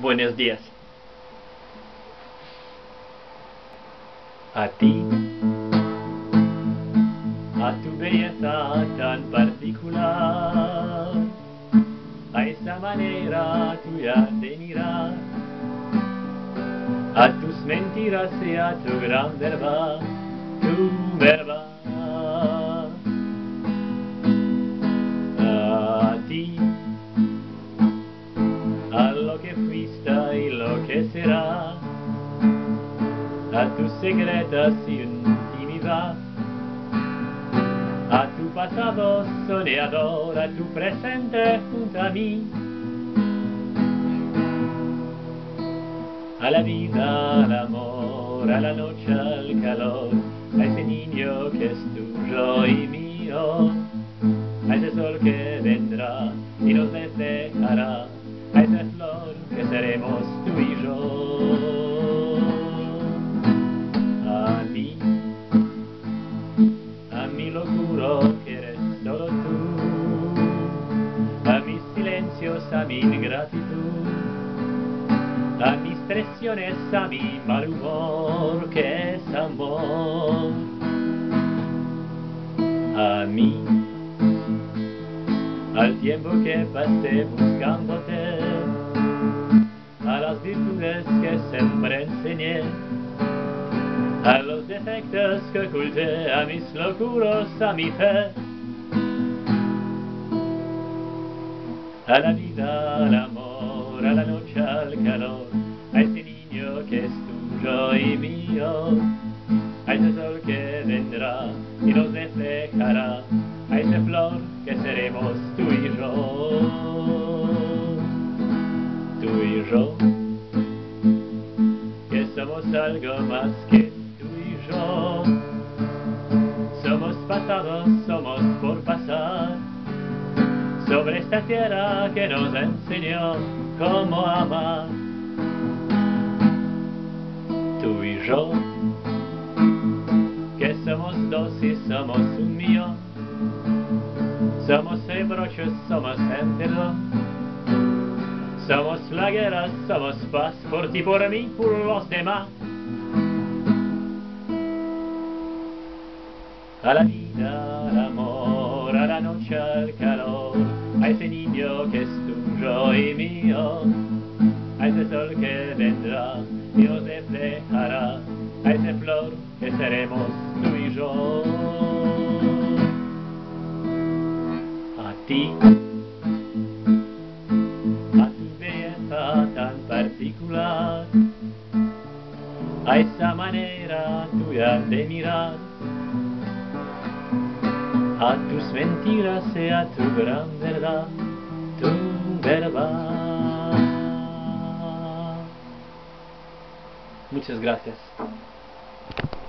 Buenos días. A ti, a tu belleza tan particular, a esa manera tuya de mirar, a tus mentiras y a tu gran verdad, tu verdad. Será a tus secretas y intimidad, a tu pasado soñador, a tu presente junto a mí, a la vida, al amor, a la noche, al calor, a ese niño que es tuyo y mío, a ese sol que vendrá y nos dejará, a esa flor que seremos tú y yo. A mi locuro que eres solo tú, a mis silencios, a mi ingratitud, a mis traiciones, a mi mal humor que es amor. A mí, al tiempo que pasé buscándote, a las virtudes que siempre enseñé, a los defectos que oculté, a mis locuras, a mi fe, a la vida, al amor, a la noche, al calor, a ese niño que es tuyo y mío, a ese sol que vendrá y nos reflejará, a esa flor que seremos tú y yo. Tú y yo, que somos algo más que tú y yo. Somos pasados, somos por pasar sobre esta tierra que nos enseñó cómo amar. Tú y yo, que somos dos y somos un millón. Somos rebroches, somos enterón, somos la guerra, somos paz, por ti, por mí, por los demás. A la vida, al amor, a la noche, al calor, a ese niño que es tuyo y mío, a ese sol que vendrá y nos reflejará, a esa flor que seremos tú y yo. A tu belleza tan particular, a esa manera tuya de mirar, a tus mentiras y a tu gran verdad, tu verdad. Muchas gracias.